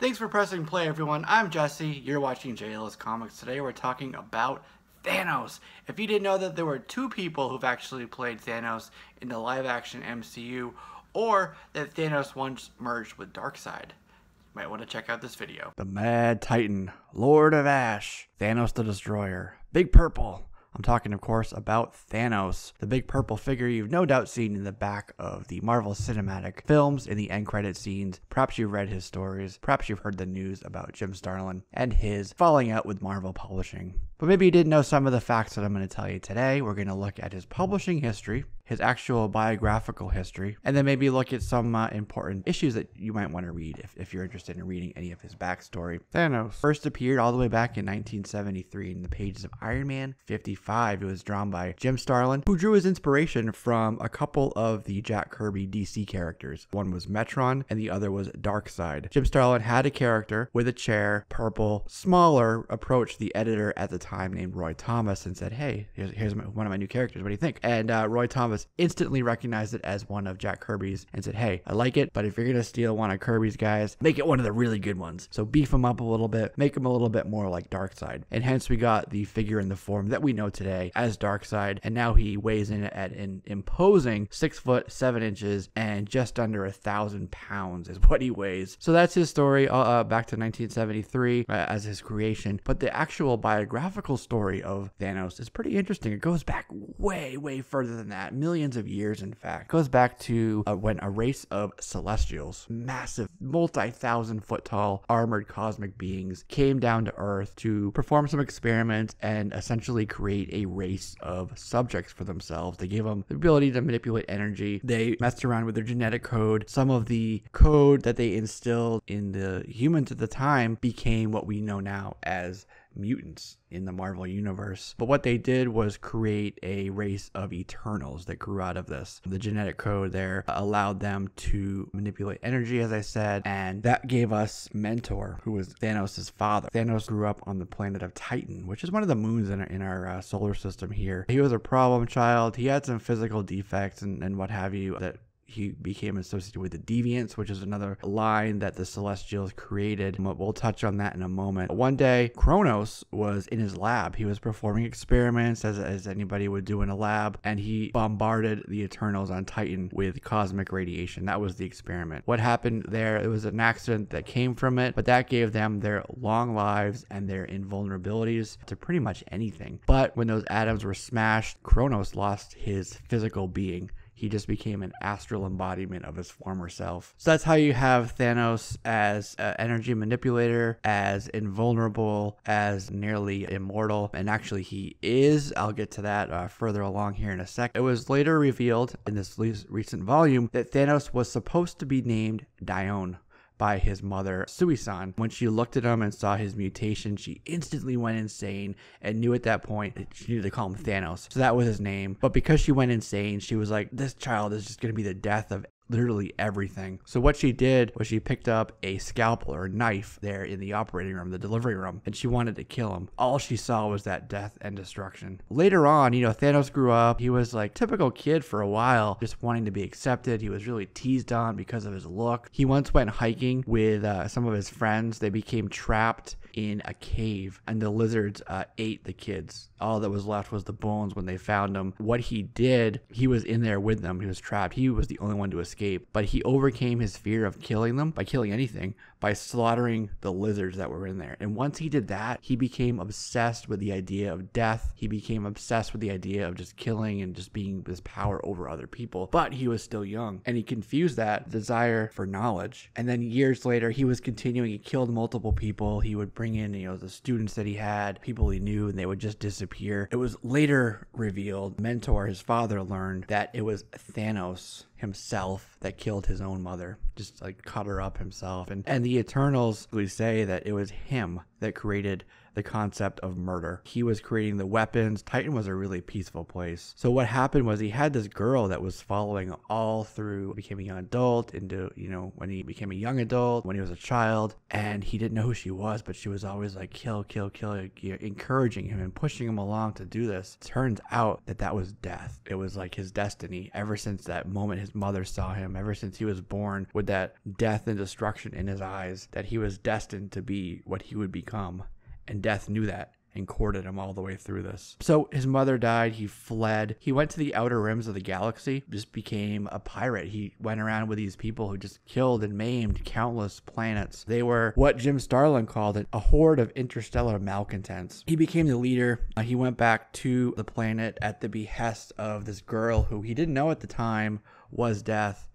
Thanks for pressing play, everyone. I'm Jesse. You're watching JLS Comics. Today we're talking about Thanos. If you didn't know that there were two people who've actually played Thanos in the live-action MCU, or that Thanos once merged with Darkseid, you might want to check out this video. The Mad Titan, Lord of Ash, Thanos the Destroyer, Big Purple. I'm talking, of course, about Thanos, the big purple figure you've no doubt seen in the back of the Marvel Cinematic films in the end credit scenes. Perhaps you've read his stories, perhaps you've heard the news about Jim Starlin and his falling out with Marvel Publishing. But maybe you didn't know some of the facts that I'm going to tell you today. We're going to look at his publishing history, his actual biographical history, and then maybe look at some important issues that you might want to read if you're interested in reading any of his backstory. Thanos first appeared all the way back in 1973 in the pages of Iron Man 55. It was drawn by Jim Starlin, who drew his inspiration from a couple of the Jack Kirby DC characters. One was Metron and the other was Darkseid. Jim Starlin had a character with a chair, purple, smaller, approached the editor at the time named Roy Thomas and said, hey, here's one of my new characters. What do you think? And Roy Thomas instantly recognized it as one of Jack Kirby's and said, hey, I like it, but if you're gonna steal one of Kirby's guys, make it one of the really good ones. So beef him up a little bit, make him a little bit more like Darkseid. And hence we got the figure in the form that we know today as Darkseid, and now he weighs in at an imposing 6'7" and just under 1,000 pounds is what he weighs. So that's his story back to 1973 as his creation. But the actual biographical story of Thanos is pretty interesting. It goes back way, way further than that. Millions of years, in fact. Goes back to when a race of Celestials, massive, multi-thousand-foot-tall armored cosmic beings, came down to Earth to perform some experiments and essentially create a race of subjects for themselves. They gave them the ability to manipulate energy. They messed around with their genetic code. Some of the code that they instilled in the humans at the time became what we know now as mutants in the Marvel universe. But what they did was create a race of Eternals that grew out of this. The genetic code there allowed them to manipulate energy, as I said, and that gave us Mentor, who was Thanos' father. Thanos grew up on the planet of Titan, which is one of the moons in our solar system here. He was a problem child. He had some physical defects and what have you that he became associated with the Deviants, which is another line that the Celestials created. We'll touch on that in a moment. One day, Kronos was in his lab. He was performing experiments as anybody would do in a lab, and he bombarded the Eternals on Titan with cosmic radiation. That was the experiment. What happened there, it was an accident that came from it, but that gave them their long lives and their invulnerabilities to pretty much anything. But when those atoms were smashed, Kronos lost his physical being. He just became an astral embodiment of his former self. So that's how you have Thanos as an energy manipulator, as invulnerable, as nearly immortal. And actually he is. I'll get to that further along here in a sec. It was later revealed in this recent volume that Thanos was supposed to be named Dione by his mother, Sui-san. When she looked at him and saw his mutation, she instantly went insane and knew at that point that she needed to call him Thanos. So that was his name. But because she went insane, she was like, this child is just gonna be the death of literally everything. So what she did was she picked up a scalpel or a knife there in the operating room, the delivery room, and she wanted to kill him. All she saw was that death and destruction. Later on, you know, Thanos grew up. He was like typical kid for a while, just wanting to be accepted. He was really teased on because of his look. He once went hiking with some of his friends. They became trapped in a cave and the lizards ate the kids. All that was left was the bones when they found him. What he did, he was in there with them. He was trapped. He was the only one to escape, but he overcame his fear of killing them by killing anything, by slaughtering the lizards that were in there. And once he did that, he became obsessed with the idea of death. He became obsessed with the idea of just killing and just being this power over other people. But he was still young and he confused that desire for knowledge. And then years later, he was continuing. He killed multiple people. He would bring in, you know, the students that he had, people he knew, and they would just disappear. It was later revealed, Mentor, his father, learned that it was Thanos himself that killed his own mother, just like cut her up himself. And the Eternals would say that it was him that created the concept of murder. He was creating the weapons. Titan was a really peaceful place. So what happened was he had this girl that was following all through, became a young adult, into, you know, when he became a young adult, when he was a child, and he didn't know who she was, but she was always like, kill, kill, kill, encouraging him and pushing him along to do this. Turns out that that was death. It was like his destiny. Ever since that moment his mother saw him, ever since he was born with that death and destruction in his eyes, that he was destined to be what he would become. And death knew that and courted him all the way through this. So his mother died, he fled, he went to the outer rims of the galaxy, just became a pirate. He went around with these people who just killed and maimed countless planets. They were what Jim Starlin called it, a horde of interstellar malcontents. He became the leader. He went back to the planet at the behest of this girl who he didn't know at the time was Death,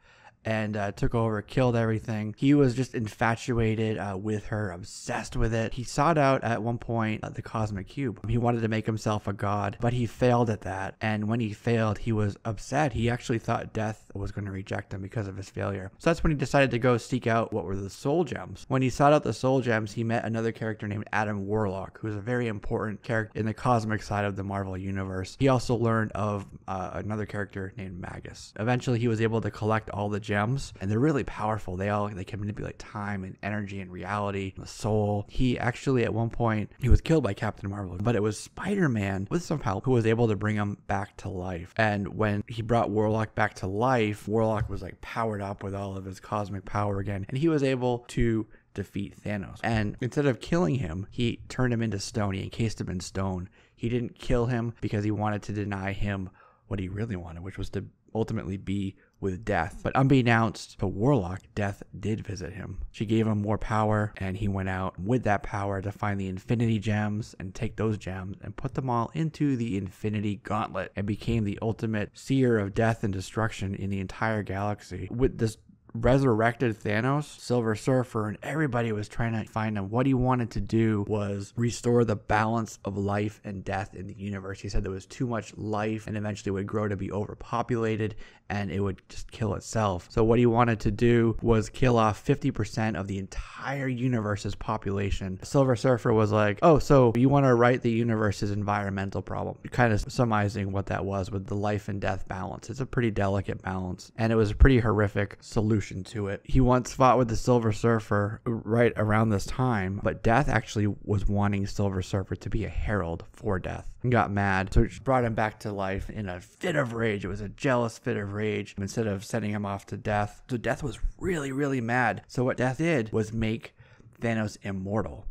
and took over, killed everything. He was just infatuated with her, obsessed with it. He sought out at one point the Cosmic Cube. He wanted to make himself a god, but he failed at that. And when he failed, he was upset. He actually thought Death was going to reject him because of his failure. So that's when he decided to go seek out what were the Soul Gems. When he sought out the Soul Gems, he met another character named Adam Warlock, who is a very important character in the cosmic side of the Marvel Universe. He also learned of another character named Magus. Eventually, he was able to collect all the gems, and they're really powerful. They can manipulate time and energy and reality and the soul. He actually at one point he was killed by Captain Marvel, but it was Spider-Man with some help who was able to bring him back to life. And when he brought Warlock back to life, Warlock was like powered up with all of his cosmic power again, and he was able to defeat Thanos. And instead of killing him, he turned him into stone. He encased him in stone. He didn't kill him because he wanted to deny him what he really wanted, which was to ultimately be with Death. But unbeknownst to Warlock, Death did visit him. She gave him more power, and he went out with that power to find the Infinity Gems and take those gems and put them all into the Infinity Gauntlet, and became the ultimate seer of death and destruction in the entire galaxy. With this resurrected Thanos, Silver Surfer, and everybody was trying to find him. What he wanted to do was restore the balance of life and death in the universe. He said there was too much life and eventually would grow to be overpopulated and it would just kill itself. So what he wanted to do was kill off 50% of the entire universe's population. Silver Surfer was like, oh, so you want to right the universe's environmental problem. Kind of surmising what that was with the life and death balance. It's a pretty delicate balance, and it was a pretty horrific solution to it. He once fought with the Silver Surfer right around this time, but Death actually was wanting Silver Surfer to be a herald for Death and got mad, so she brought him back to life in a fit of rage. It was a jealous fit of rage instead of sending him off to Death. So Death was really, really mad. So what Death did was make Thanos immortal,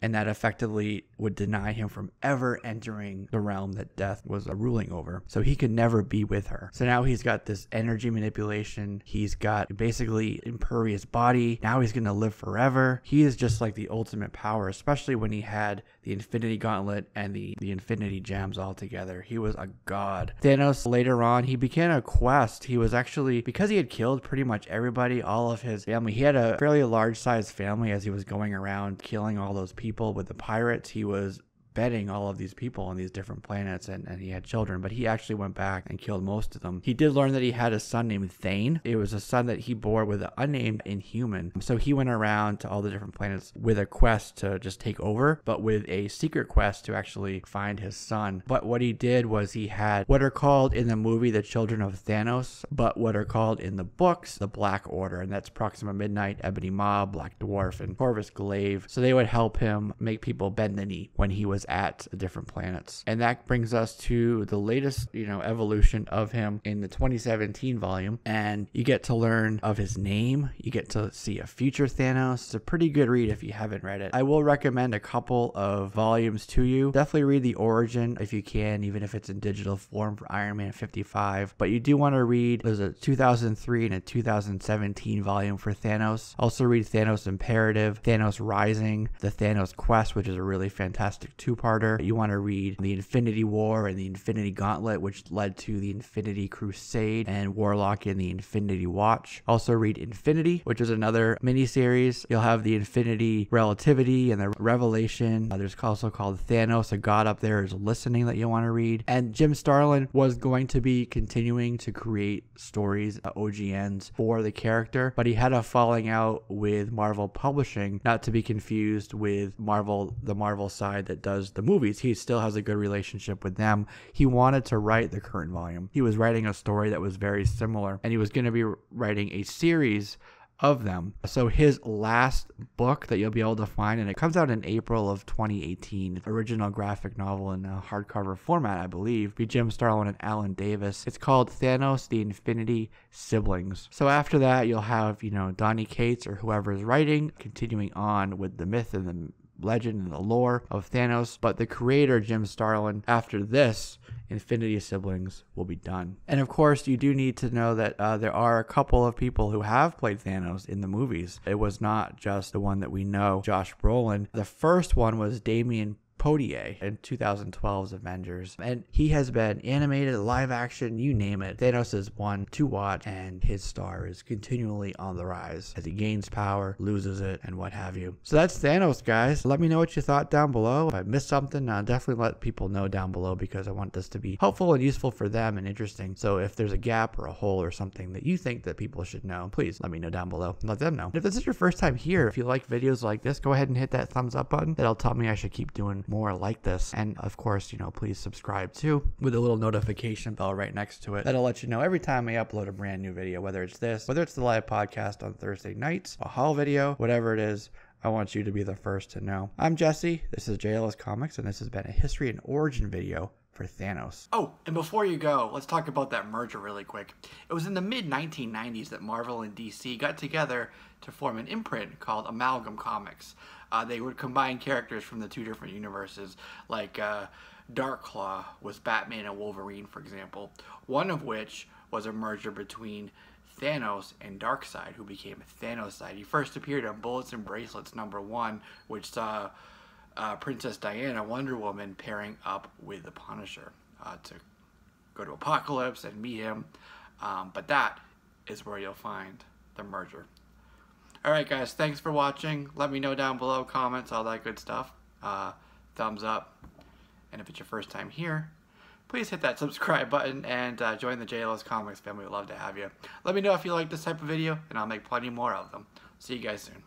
and that effectively would deny him from ever entering the realm that Death was ruling over. So he could never be with her. So now he's got this energy manipulation. He's got basically impervious body. Now he's going to live forever. He is just like the ultimate power, especially when he had the Infinity Gauntlet and the Infinity Gems all together. He was a god. Thanos later on, he began a quest. He was actually, because he had killed pretty much everybody, all of his family, he had a fairly large sized family as he was going around killing all those people with the pirates. He was betting all of these people on these different planets, and he had children, but he actually went back and killed most of them. He did learn that he had a son named Thane. It was a son that he bore with an unnamed Inhuman. So he went around to all the different planets with a quest to just take over, but with a secret quest to actually find his son. But what he did was he had what are called in the movie the Children of Thanos, but what are called in the books the Black Order, and that's Proxima Midnight, Ebony Maw, Black Dwarf, and Corvus Glaive. So they would help him make people bend the knee when he was at the different planets. And that brings us to the latest, evolution of him in the 2017 volume. And you get to learn of his name. You get to see a future Thanos. It's a pretty good read if you haven't read it. I will recommend a couple of volumes to you. Definitely read the origin if you can, even if it's in digital form for Iron Man 55. But you do want to read, there's a 2003 and a 2017 volume for Thanos. Also read Thanos Imperative, Thanos Rising, the Thanos Quest, which is a really fantastic two-parter. You want to read the Infinity War and the Infinity Gauntlet, which led to the Infinity Crusade and Warlock in the Infinity Watch. Also read Infinity, which is another miniseries. You'll have the Infinity Relativity and the Revelation. There's also called Thanos, a god up there is listening, that you want to read. And Jim Starlin was going to be continuing to create stories, OGNs for the character, but he had a falling out with Marvel Publishing, not to be confused with Marvel, the Marvel side that does the movies. He still has a good relationship with them. He wanted to write the current volume. He was writing a story that was very similar, and he was going to be writing a series of them. So his last book that you'll be able to find, and it comes out in April of 2018, original graphic novel in a hardcover format, I believe, be Jim Starlin and Alan Davis. It's called Thanos, the Infinity Siblings. So after that, you'll have, you know, Donny Cates or whoever is writing, continuing on with the myth and the legend and the lore of Thanos. But the creator, Jim Starlin, after this, Infinity Siblings will be done. And of course, you do need to know that there are a couple of people who have played Thanos in the movies. It was not just the one that we know, Josh Brolin. The first one was Damien Potier in 2012's Avengers, and he has been animated, live action, you name it. Thanos is one to watch, and his star is continually on the rise as he gains power, loses it, and what have you. So that's Thanos, guys. Let me know what you thought down below. If I missed something, I'll definitely let people know down below, because I want this to be helpful and useful for them and interesting. So if there's a gap or a hole or something that you think that people should know, please let me know down below and let them know. And if this is your first time here, if you like videos like this, go ahead and hit that thumbs up button. That'll tell me I should keep doing more like this. And of course, you know, please subscribe too, with a little notification bell right next to it. That'll let you know every time I upload a brand new video, whether it's this, whether it's the live podcast on Thursday nights, a haul video, whatever it is. I want you to be the first to know. I'm Jesse, this is JLS Comics, and this has been a history and origin video for Thanos. Oh, and before you go, let's talk about that merger really quick. It was in the mid-1990s that Marvel and DC got together to form an imprint called Amalgam Comics. They would combine characters from the two different universes, like Darkclaw was Batman and Wolverine, for example, one of which was a merger between Thanos and Darkseid, who became Thanoside. He first appeared on Bullets and Bracelets #1, which saw Princess Diana, Wonder Woman, pairing up with the Punisher to go to Apocalypse and meet him. But that is where you'll find the merger. Alright guys, thanks for watching. Let me know down below, comments, all that good stuff. Thumbs up. And if it's your first time here, please hit that subscribe button and join the JLS Comics family. We'd love to have you. Let me know if you like this type of video, and I'll make plenty more of them. See you guys soon.